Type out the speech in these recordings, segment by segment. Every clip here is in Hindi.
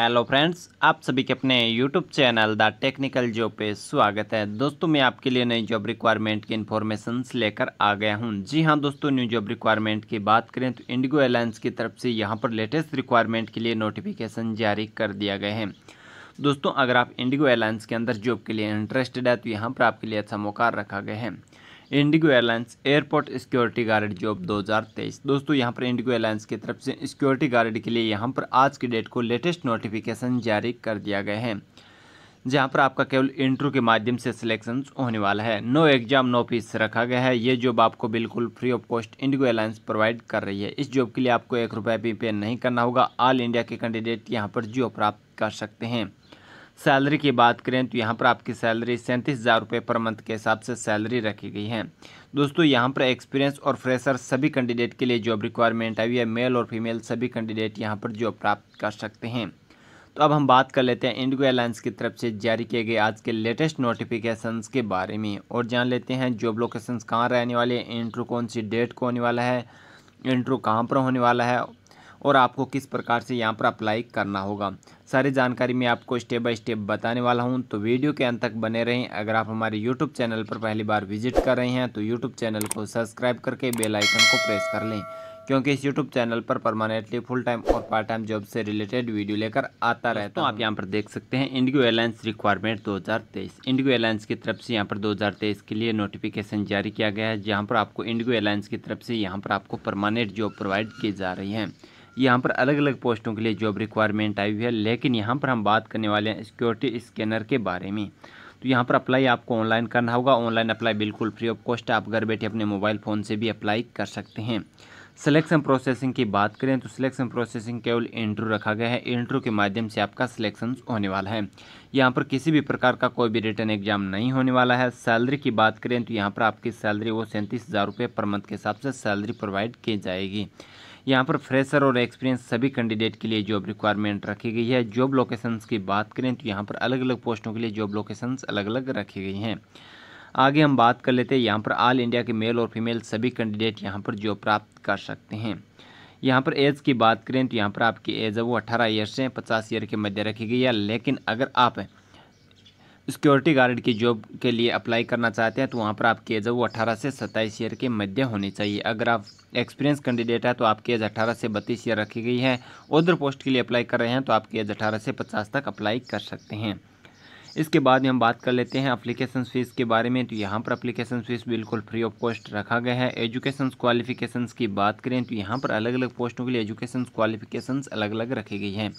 हेलो फ्रेंड्स, आप सभी के अपने YouTube channel the technical job पे स्वागत है। दोस्तों, मैं आपके लिए नई जॉब रिक्वायरमेंट की इन्फॉर्मेशंस लेकर आ गया हूं। जी हां दोस्तों, न्यू जॉब रिक्वायरमेंट की बात करें तो इंडिगो एयरलाइंस की तरफ से यहां पर लेटेस्ट रिक्वायरमेंट के लिए नोटिफिकेशन जारी कर दिया गया है। दोस्तों, अगर आप इंडिगो एयरलाइंस के अंदर जॉब के लिए इंटरेस्टेड है तो यहाँ पर आपके लिए अच्छा मौका रखा गया है। Indigo airlines airport security guard job 2023। दोस्तों, यहां पर इंडिगो एयरलाइंस की तरफ से सिक्योरिटी गार्ड के लिए यहां पर आज की डेट को लेटेस्ट नोटिफिकेशन जारी कर दिया गया है, जहां पर आपका केवल इंटरव्यू के माध्यम से सिलेक्शन होने वाला है। नो एग्जाम नो फीस रखा गया है। ये जॉब आपको बिल्कुल free of cost Indigo airlines provide कर रही है। इस जॉब के लिए आपको ₹1 भी पे नहीं करना होगा। ऑल इंडिया के कैंडिडेट यहाँ पर जॉब प्राप्त कर सकते हैं। सैलरी की बात करें तो यहाँ पर आपकी सैलरी 37,000 रुपये पर मंथ के हिसाब से सैलरी रखी गई है। दोस्तों, यहाँ पर एक्सपीरियंस और फ्रेशर सभी कैंडिडेट के लिए जॉब रिक्वायरमेंट आई है। मेल और फीमेल सभी कैंडिडेट यहाँ पर जॉब प्राप्त कर सकते हैं। तो अब हम बात कर लेते हैं इंडिगो एयरलाइंस की तरफ से जारी किए गए आज के लेटेस्ट नोटिफिकेशंस के बारे में और जान लेते हैं जॉब लोकेशंस कहाँ रहने वाले हैं, इंटरव्यू कौन सी डेट को होने वाला है, इंटरव्यू कहाँ पर होने वाला है और आपको किस प्रकार से यहाँ पर अप्लाई करना होगा। सारी जानकारी मैं आपको स्टेप बाय स्टेप बताने वाला हूँ, तो वीडियो के अंत तक बने रहें। अगर आप हमारे यूट्यूब चैनल पर पहली बार विजिट कर रहे हैं तो यूट्यूब चैनल को सब्सक्राइब करके बेल आइकन को प्रेस कर लें, क्योंकि इस यूट्यूब चैनल पर परमानेंटली फुल टाइम और पार्ट टाइम जॉब से रिलेटेड वीडियो लेकर आता रहता हूं। आप यहां पर देख सकते हैं IndiGo airlines requirement 2023। IndiGo airlines की तरफ से यहां पर 2023 के लिए नोटिफिकेशन जारी किया गया है, जहाँ पर आपको इंडिगो एयरलाइंस की तरफ से यहाँ पर आपको परमानेंट जॉब प्रोवाइड की जा रही है। यहाँ पर अलग अलग पोस्टों के लिए जॉब रिक्वायरमेंट आई हुई है, लेकिन यहाँ पर हम बात करने वाले हैं सिक्योरिटी स्कैनर के बारे में। तो यहाँ पर अप्लाई आपको ऑनलाइन करना होगा। ऑनलाइन अप्लाई बिल्कुल फ्री ऑफ कॉस्ट है। आप घर बैठे अपने मोबाइल फ़ोन से भी अप्लाई कर सकते हैं। सिलेक्शन प्रोसेसिंग की बात करें तो सिलेक्शन प्रोसेसिंग केवल इंटरव्यू रखा गया है। इंटरव्यू के माध्यम से आपका सिलेक्शन होने वाला है। यहाँ पर किसी भी प्रकार का कोई भी रिटर्न एग्जाम नहीं होने वाला है। सैलरी की बात करें तो यहाँ पर आपकी सैलरी वो 37,000 रुपये पर मंथ के हिसाब से सैलरी प्रोवाइड की जाएगी। यहाँ पर फ्रेशर और एक्सपीरियंस सभी कैंडिडेट के लिए जॉब रिक्वायरमेंट रखी गई है। जॉब लोकेशंस की बात करें तो यहाँ पर अलग अलग पोस्टों के लिए जॉब लोकेशंस अलग अलग रखी गई हैं। आगे हम बात कर लेते हैं यहाँ पर ऑल इंडिया के मेल और फीमेल सभी कैंडिडेट यहाँ पर जॉब प्राप्त कर सकते हैं। यहाँ पर एज की बात करें तो यहाँ पर आपकी एज है वो 18 ईयर से 50 ईयर के मध्य रखी गई है। लेकिन अगर आप सिक्योरिटी गार्ड की जॉब के लिए अप्लाई करना चाहते हैं तो वहाँ पर आपकी एज है वो 18 से 27 ईयर के मध्य होनी चाहिए। अगर आप एक्सपीरियंस कैंडिडेट है तो आपकी एज 18 से 32 ईयर रखी गई है। उधर पोस्ट के लिए अप्लाई कर रहे हैं तो आपकी एज 18 से 50 तक अप्लाई कर सकते हैं। इसके बाद में हम बात कर लेते हैं एप्लीकेशन फ़ीस के बारे में। तो यहाँ पर एप्लीकेशन फ़ीस बिल्कुल फ्री ऑफ कॉस्ट रखा गया है। एजुकेशन क्वालिफिकेशंस की बात करें तो यहाँ पर अलग अलग पोस्टों के लिए एजुकेशन क्वालिफिकेशंस अलग अलग रखी गई हैं।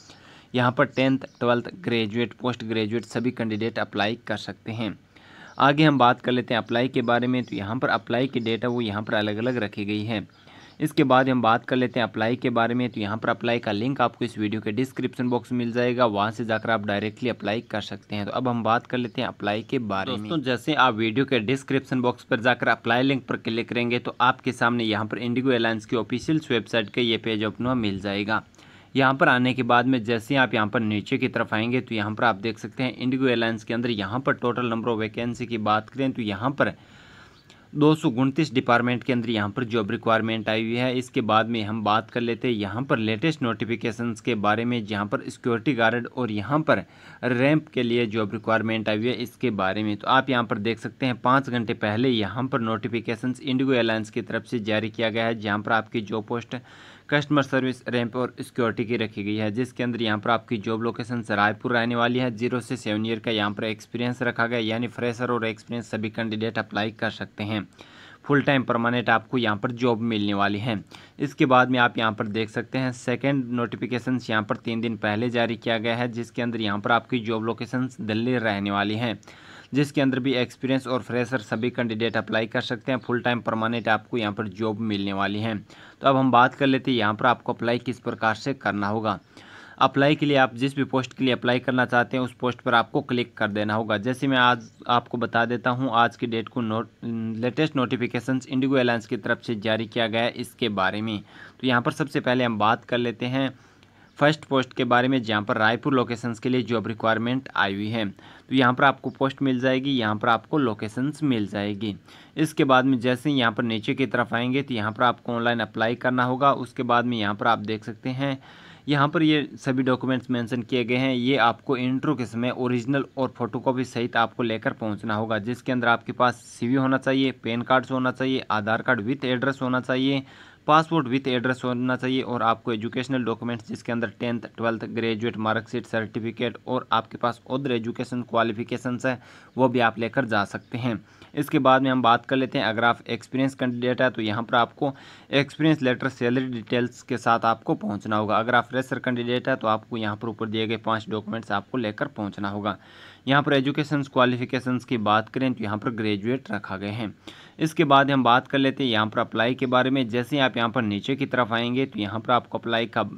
यहाँ पर 10th, 12th, graduate, post graduate सभी कैंडिडेट अप्लाई कर सकते हैं। आगे हम बात कर लेते हैं अप्लाई के बारे में। तो यहाँ पर अप्लाई की डेट है वो यहाँ पर अलग अलग रखी गई है। इसके बाद हम बात कर लेते हैं अप्लाई के बारे में। तो यहाँ पर अप्लाई का लिंक आपको इस वीडियो के डिस्क्रिप्शन बॉक्स में मिल जाएगा, वहाँ से जाकर आप डायरेक्टली अप्लाई कर सकते हैं। तो अब हम बात कर लेते हैं अप्लाई के बारे में। दोस्तों, जैसे आप वीडियो के डिस्क्रिप्शन बॉक्स पर जाकर अप्लाई लिंक पर क्लिक करेंगे तो आपके सामने यहाँ पर इंडिगो एयरलाइंस की ऑफिशियल वेबसाइट का ये पेज ओपन हुआ मिल जाएगा। यहाँ पर आने के बाद में जैसे ही आप यहाँ पर नीचे की तरफ आएंगे तो यहाँ पर आप देख सकते हैं इंडिगो एयरलाइंस के अंदर यहाँ पर टोटल नंबर ऑफ वैकेंसी की बात करें तो यहाँ पर 229 डिपार्टमेंट के अंदर यहाँ पर जॉब रिक्वायरमेंट आई हुई है। इसके बाद में हम बात कर लेते हैं यहाँ पर लेटेस्ट नोटिफिकेशंस के बारे में, जहाँ पर सिक्योरिटी गार्ड और यहाँ पर रैंप के लिए जॉब रिक्वायरमेंट आई हुई है इसके बारे में। तो आप यहाँ पर देख सकते हैं 5 घंटे पहले यहाँ पर नोटिफिकेशंस इंडिगो एयरलाइंस की तरफ से जारी किया गया है, जहाँ पर आपकी job post customer service, ramp और सिक्योरिटी की रखी गई है, जिसके अंदर यहाँ पर आपकी जॉब लोकेशन रायपुर रहने वाली है। 0 से 7 ईयर का यहाँ पर एक्सपीरियंस रखा गया, यानी फ्रेशर और एक्सपीरियंस सभी कैंडिडेट अप्लाई कर सकते हैं। फुल टाइम परमानेंट आपको यहाँ पर जॉब मिलने वाली है। इसके बाद में आप यहाँ पर देख सकते हैं सेकंड नोटिफिकेशंस यहाँ पर 3 दिन पहले जारी किया गया है, जिसके अंदर यहाँ पर आपकी जॉब लोकेशंस दिल्ली रहने वाली हैं, जिसके अंदर भी एक्सपीरियंस और फ्रेशर सभी कैंडिडेट अप्लाई कर सकते हैं। फुल टाइम परमानेंट आपको यहाँ पर जॉब मिलने वाली है। तो अब हम बात कर लेते हैं यहाँ पर आपको अप्लाई किस प्रकार से करना होगा। अप्लाई के लिए आप जिस भी पोस्ट के लिए अप्लाई करना चाहते हैं उस पोस्ट पर आपको क्लिक कर देना होगा। जैसे मैं आज आपको बता देता हूं आज की डेट को लेटेस्ट नोटिफिकेशंस इंडिगो एयरलाइंस की तरफ से जारी किया गया है इसके बारे में। तो यहां पर सबसे पहले हम बात कर लेते हैं फर्स्ट पोस्ट के बारे में, जहाँ पर रायपुर लोकेशंस के लिए जॉब रिक्वायरमेंट आई हुई है। तो यहाँ पर आपको पोस्ट मिल जाएगी, यहाँ पर आपको लोकेशंस मिल जाएगी। इसके बाद में जैसे ही यहाँ पर नीचे की तरफ आएंगे तो यहाँ पर आपको ऑनलाइन अप्लाई करना होगा। उसके बाद में यहाँ पर आप देख सकते हैं यहाँ पर ये सभी डॉक्यूमेंट्स मेंशन किए गए हैं। ये आपको इंटरव्यू के समय ओरिजिनल और फोटोकॉपी सहित आपको लेकर पहुँचना होगा, जिसके अंदर आपके पास CV होना चाहिए, पैन कार्ड्स होना चाहिए, आधार कार्ड विथ एड्रेस होना चाहिए, पासपोर्ट विथ एड्रेस होना चाहिए और आपको एजुकेशनल डॉक्यूमेंट्स जिसके अंदर 10th, 12th graduate marksheet, certificate और आपके पास अदर एजुकेशन क्वालिफिकेशंस है वो भी आप लेकर जा सकते हैं। इसके बाद में हम बात कर लेते हैं, अगर आप एक्सपीरियंस कैंडिडेट है तो यहाँ पर आपको एक्सपीरियंस लेटर सैलरी डिटेल्स के साथ आपको पहुँचना होगा। अगर आप फ्रेशर कैंडिडेट है तो आपको यहाँ पर ऊपर दिए गए 5 डॉक्यूमेंट्स आपको लेकर पहुँचना होगा। यहाँ पर एजुकेशन क्वालिफिकेशंस की बात करें तो यहाँ पर ग्रेजुएट रखा गए हैं। इसके बाद हम बात कर लेते हैं यहाँ पर अप्लाई के बारे में। जैसे आप यहाँ पर नीचे की तरफ आएंगे तो यहाँ पर आपको अप्लाई का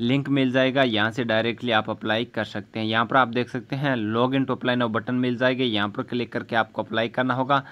लिंक मिल जाएगा, यहाँ से डायरेक्टली आप अप्लाई कर सकते हैं। यहाँ पर आप देख सकते हैं log in to apply now button मिल जाएगा, यहाँ पर क्लिक करके आपको अप्लाई करना होगा।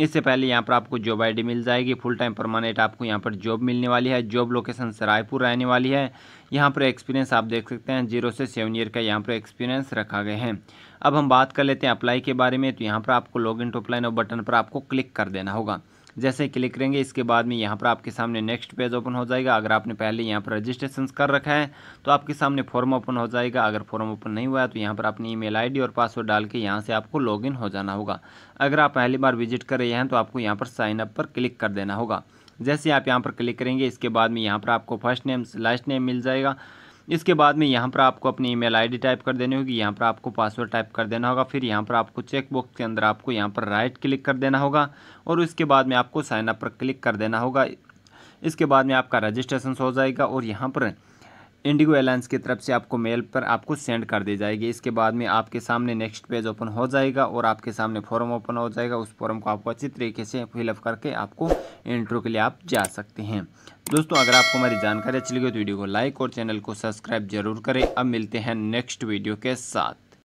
इससे पहले यहाँ पर आपको जॉब आईडी मिल जाएगी, फुल टाइम परमानेंट आपको यहाँ पर जॉब मिलने वाली है। जॉब लोकेशन रायपुर रहने वाली है। यहाँ पर एक्सपीरियंस आप देख सकते हैं 0 से 7 ईयर का यहाँ पर एक्सपीरियंस रखा गया है। अब हम बात कर लेते हैं अप्लाई के बारे में। तो यहाँ पर आपको log in to apply now button पर आपको क्लिक कर देना होगा। जैसे क्लिक करेंगे इसके बाद में यहाँ पर आपके सामने नेक्स्ट पेज ओपन हो जाएगा। अगर आपने पहले यहाँ पर रजिस्ट्रेशन कर रखा है तो आपके सामने फॉर्म ओपन हो जाएगा। अगर फॉर्म ओपन नहीं हुआ है तो यहाँ पर अपनी ईमेल आईडी और पासवर्ड डाल के यहाँ से आपको लॉगिन हो जाना होगा। अगर आप पहली बार विजिट कर रहे हैं तो आपको यहाँ पर साइन अप पर क्लिक कर देना होगा। जैसे आप यहाँ पर क्लिक करेंगे इसके बाद में यहाँ पर आपको फर्स्ट नेम लास्ट नेम मिल जाएगा। इसके बाद में यहाँ पर आपको अपनी ईमेल आईडी टाइप कर देनी होगी, यहाँ पर आपको पासवर्ड टाइप कर देना होगा। फिर यहाँ पर आपको चेक बॉक्स के अंदर आपको यहाँ पर राइट क्लिक कर देना होगा और उसके बाद में आपको साइन अप पर क्लिक कर देना होगा। इसके बाद में आपका रजिस्ट्रेशन हो जाएगा और यहाँ पर इंडिगो एयरलाइंस की तरफ से आपको मेल पर आपको सेंड कर दी जाएगी। इसके बाद में आपके सामने नेक्स्ट पेज ओपन हो जाएगा और आपके सामने फॉर्म ओपन हो जाएगा। उस फॉर्म को आपको अच्छी तरीके से फिलअप करके आपको इंटरव्यू के लिए आप जा सकते हैं। दोस्तों, अगर आपको हमारी जानकारी अच्छी लगी तो वीडियो को लाइक और चैनल को सब्सक्राइब जरूर करें। अब मिलते हैं नेक्स्ट वीडियो के साथ।